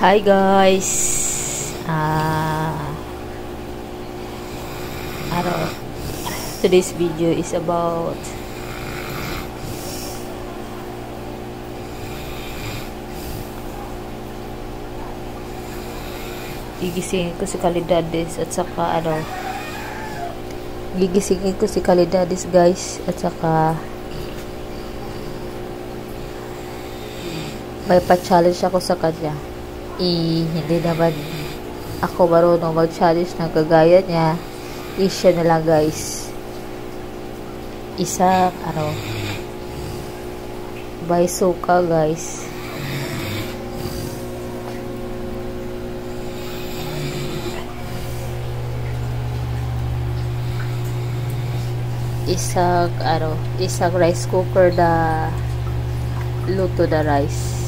Hi guys, today's video is about gigisingin ko si Kalidades guys, at saka may pa-challenge ako sa kanya. Hindi naman ako marunong mag-challenge ng kagaya niya. Siya na lang guys, isang baysuka guys. Isang rice cooker na luto na rice.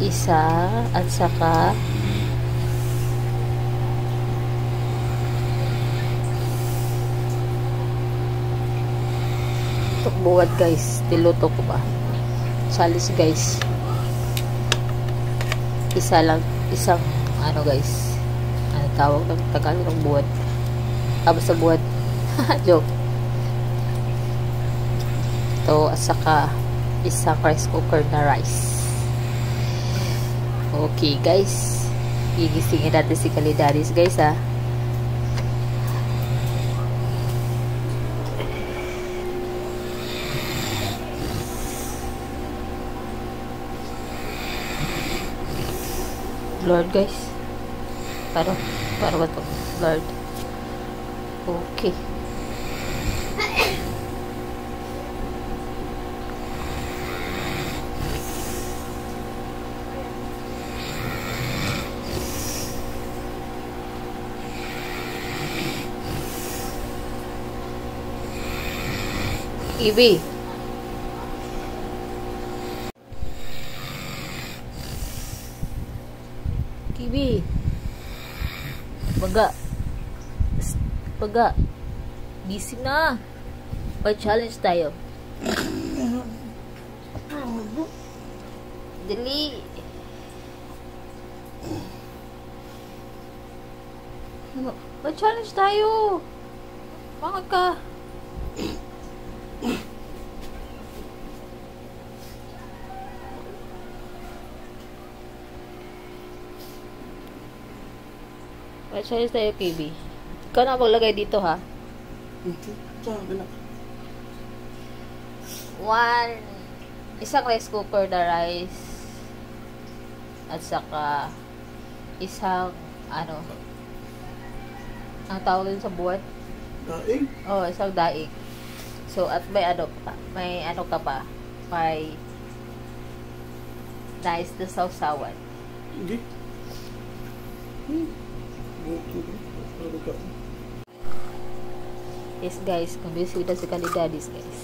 Isa, at saka tukbuhan guys, niluto ko ba? Challenge guys. Isa lang, isang guys. Ano tawag ng Tagalog ng buwan? Basta buwan. Joke. Ito, at saka isang rice cooker na rice. Okay guys, gigisingin natin si Kalidades guys Lord guys, para ba ito? Lord. Okay. Ibi. Kibi. Baga. Gising na. Pa-challenge tayo. Dali. Pa-challenge tayo. Bakit ka? Pa-challenge tayo, KB. Ikaw na maglagay dito, ha? Isang rice cooker na rice. At saka isang, ang tawag din sa buwan? Daing? Oo, isang daing. So, at may may rice na sausawan. Hindi. Yes guys, gumising na si Kalidades guys.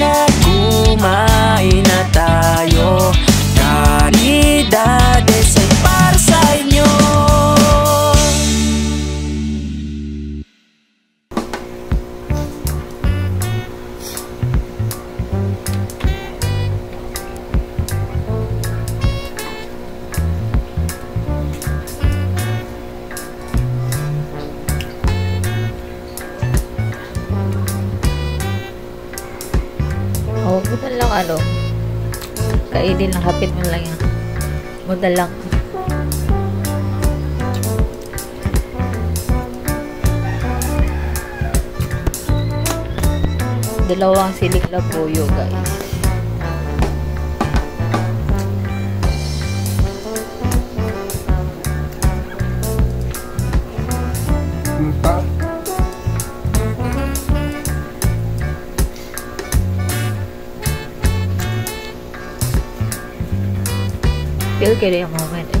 Na kumain na tayo, Kalidades ay para sa inyo. Butan lang kainin lang, hapit mo lang yan, butan lang. Dalawang siling labuyo guys. 이렇게 내가 먹어야 돼.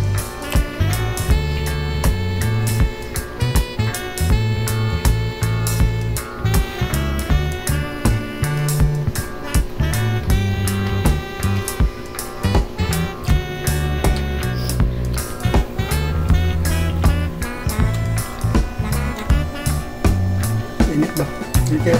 Okay.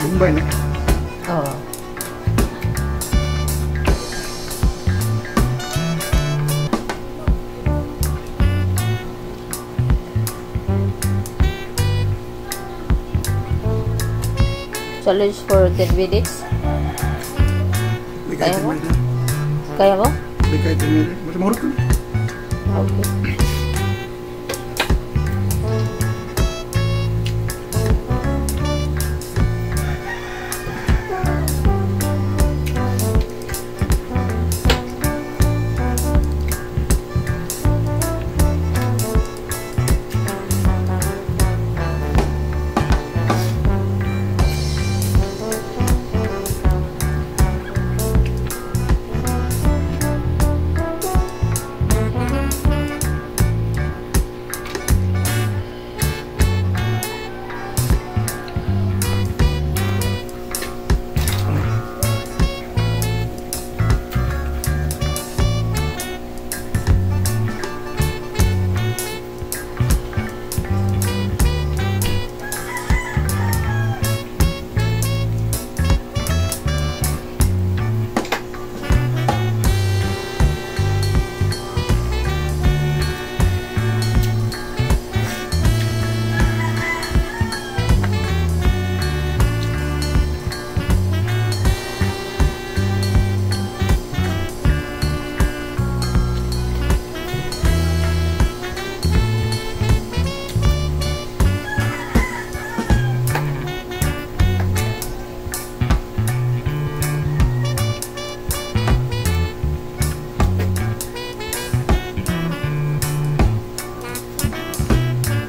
Bumbay na. Oo. Challenge for 10 minutes. Kaya mo? Kaya mo? Kaya mo? Mas mahurot ko. Okay.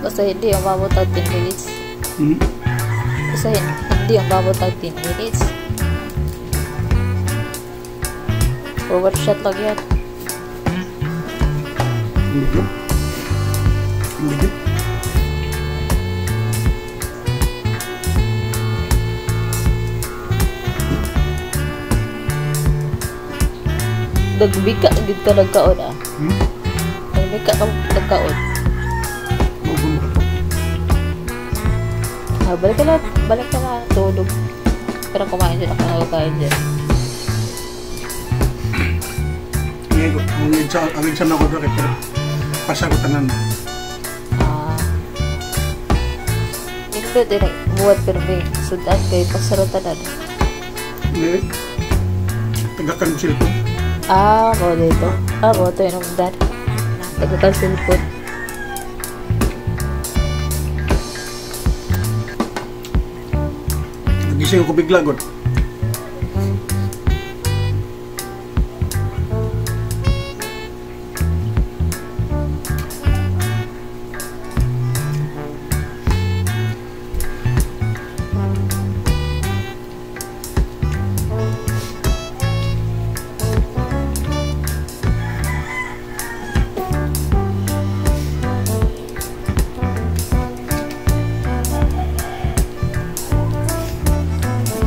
Basta hindi yung babot ang 10 minutes. Basta hindi yung babot ang 10 minutes. Forward shot lang yan. Hindi. Nagbika din ka nagkaon ah. Nagbika ka nagkaon. Balik ka lang, tulog. Pero kumain dyan, nakakain dyan. Ang exam na ako doon, pero pasagutan na. Hindi din ay buwan perving, sudan kayo, pasagutan na. Hindi, taga-cancel po. Bawa dito. Bawa ito yun ang dad. Taga-cancel po. Gising ako bigla god.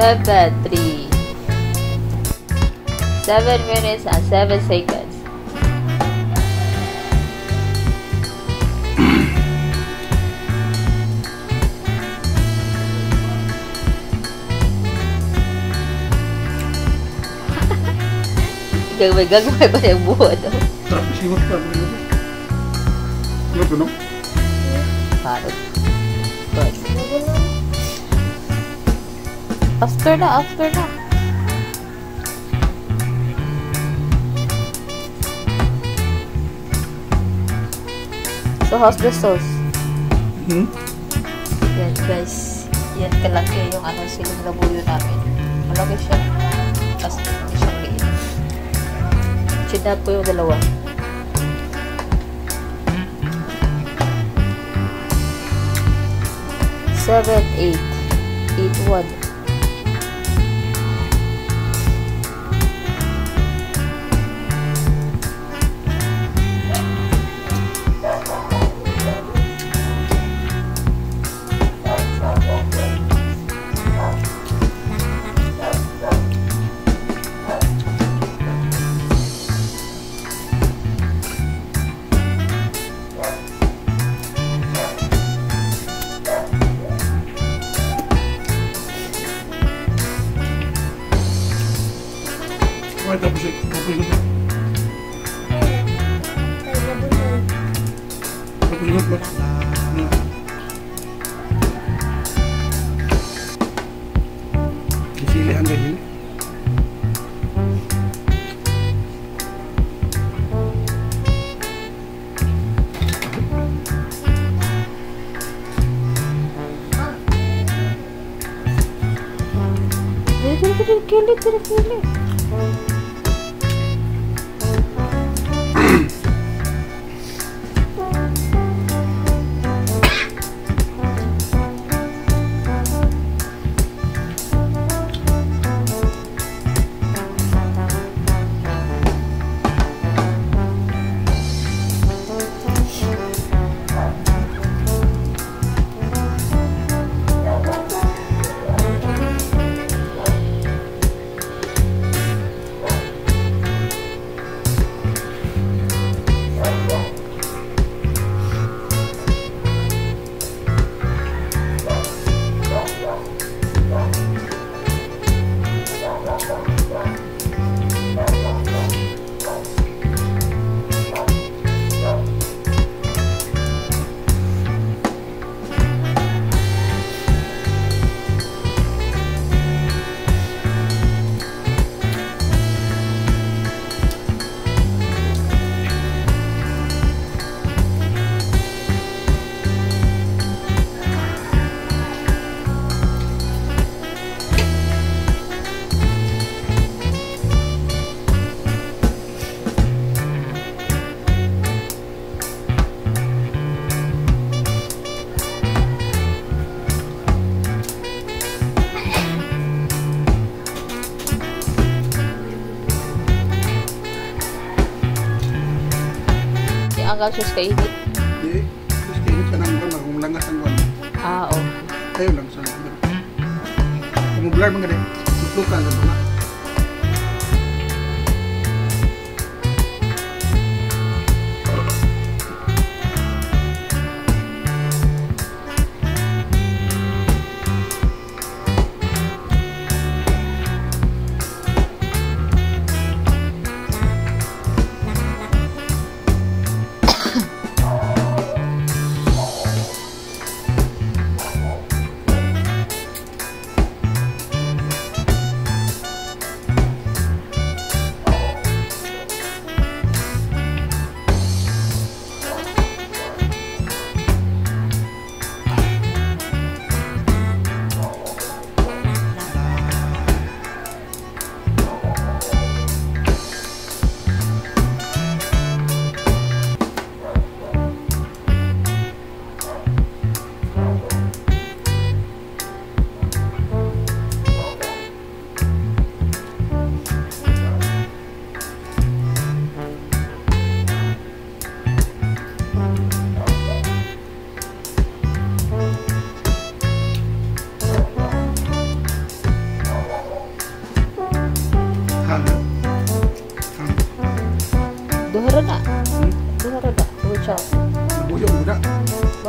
Seven 7 minutes and 7 seconds. Gagawin ko yung buho to. Tapos yung mga pagkakas. Ano parang after na, after na. So how's the sauce? Mm-hmm. Yan guys, yan kalaki yung ano, siling labuyo namin. Malaki siya. Tapos hindi siya liit. Chidad po yung dalawa. Seven, eight. 8-1. Wait, tapos eh. Tapos Hanggang siya sa init? Hindi. Siya sa init ka naman kung langas ang gano'n. Ah, oo. Tayo lang sa init. Kung mablar mga rin, tutlo ka lang na.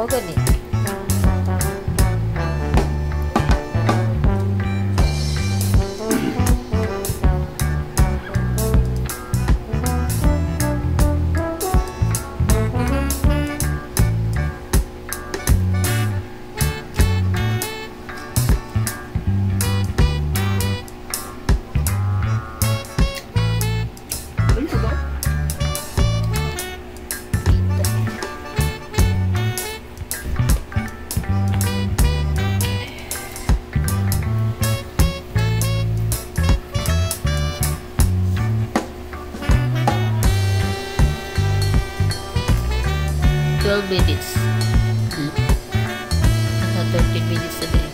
coconut. Minutes. Another 30 minutes a day.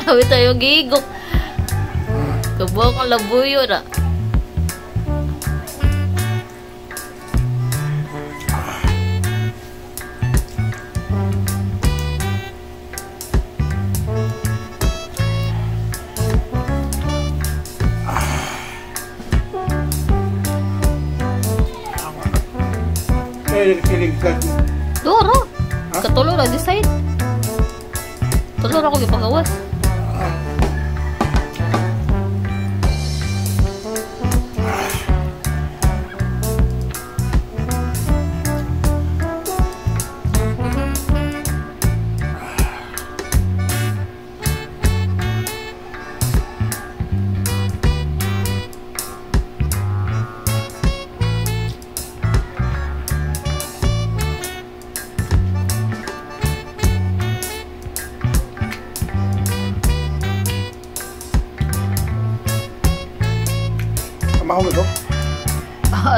Ano ito yung gigok? Kabok ang labuyo na. Kilig-kilig ka. Duro. Katulog na this side. Tulog ako yung pagawas.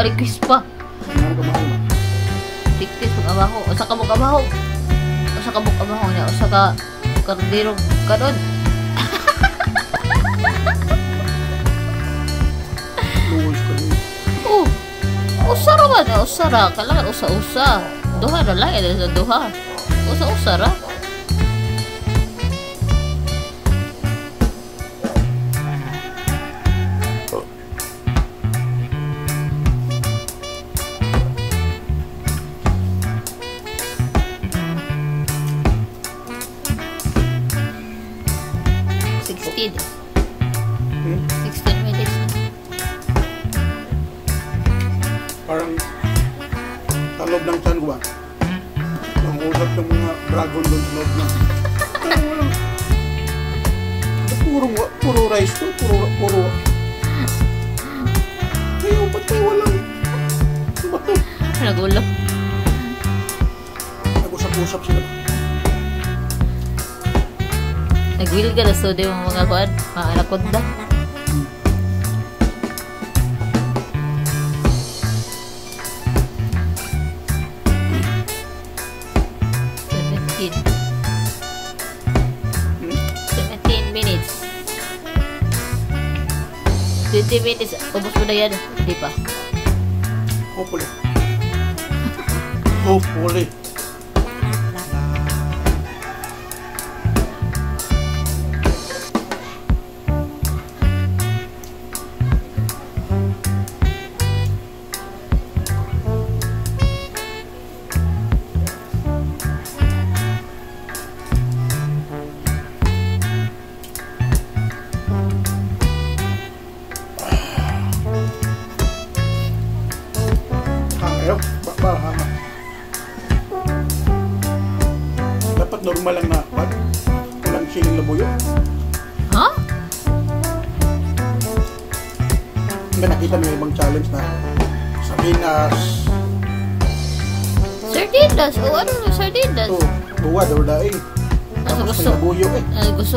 Request pa. Request ang abaho. Usa ka mong abaho. Usa ka mong abaho niya. Usa ka kardirong kanon. Oh. Usa ra man. Usa ra. Kailangan usa-usa. Duha na lang. Ito duha. Usa-usa ra. Nag-usap sila. Nag-will ka na so di mo mga kuan, mga anakonda. Seventeen minutes. 20 minutes. Ubus mo na yan. Hindi pa. Hopefully. hopefully. Normal lang na pag walang siling labuyo. Ha? Huh? Hindi nakita mo yung ibang challenge na sardinas. Sardinas? O ano yung sardinas? Ito, buwad or daing. Tapos gusto, may labuyo eh. Gusto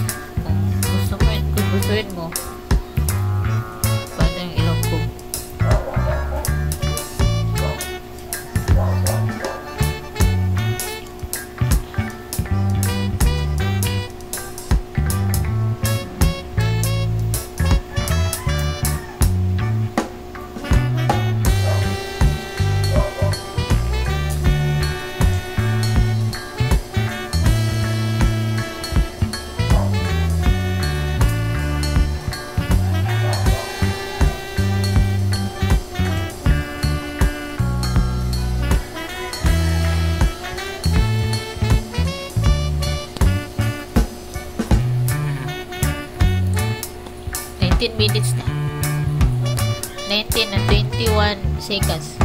Gusto mo. Minutes na 19 and 21 seconds.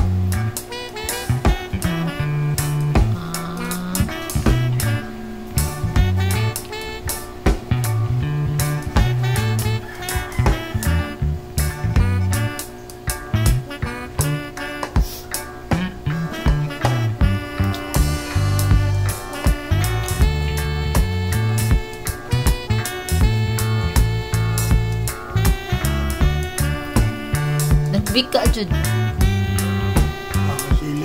Bika jud. Sili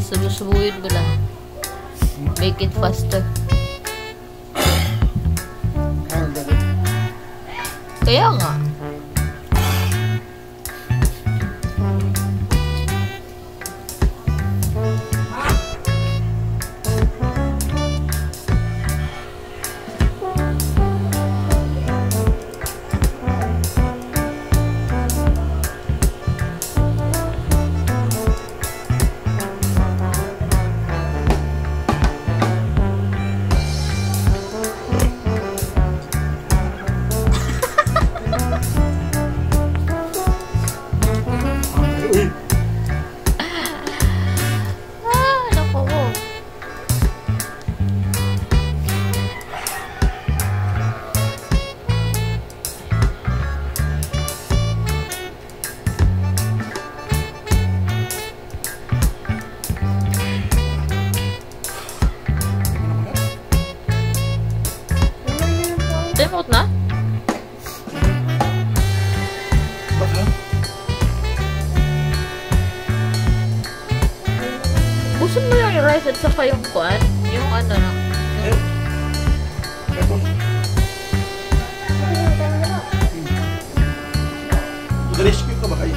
Subusubuin mo na. Make it faster. Kaya nga. Timeout na? Bakit? Busin mo yung rice at saka yung kuwan? Yung ano na? Rescue ka ba kayo?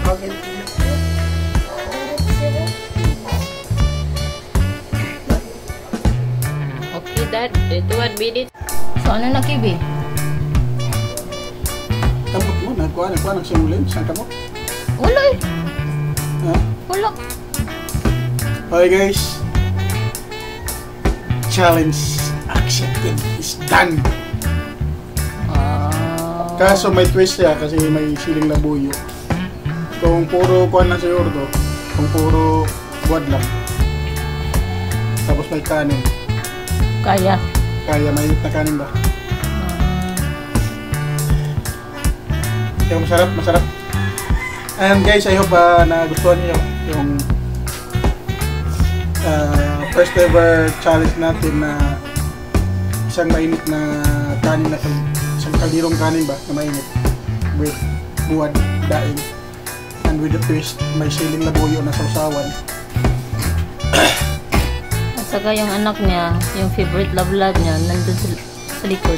Okay dad, 21 minutes. So ano na kibi? Tambot mo, nagkuha ng simulin, saan ka mo? Wala eh. Ha? Wala. Okay guys. Challenge accepted is done. Kaso may twist siya kasi may siling labuyo. Kung puro kuha lang si Ordo, kung puro buwad lang. Tapos may kanin. Kaya. Kaya, may kanin ba? Yung masarap, masarap. And guys, I hope nagustuhan nyo yung first ever challenge natin na isang mainit na kanin na isang kalirong kanin ba na mainit with buwan, daing, and with a twist, may siling labuyo na sausawan. At saka yung anak niya, yung favorite love lad niya, nandun sa likod.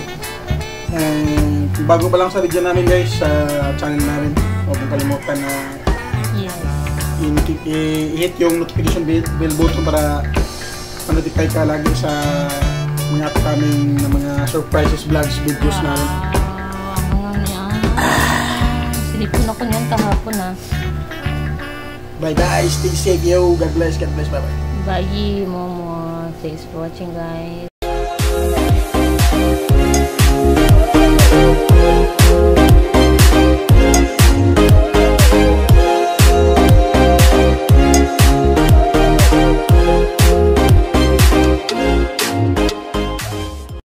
And bago pa lang sa video namin guys, sa channel namin, huwag mong kalimutan na i-hit yung notification bell button para manotify ka lagi sa mga upcoming na mga surprises, vlogs, videos na rin. Silipin ako niyan kahapon ah. Bye guys, stay safe yo. God bless, bye bye. Bye Momo. Thanks for watching guys.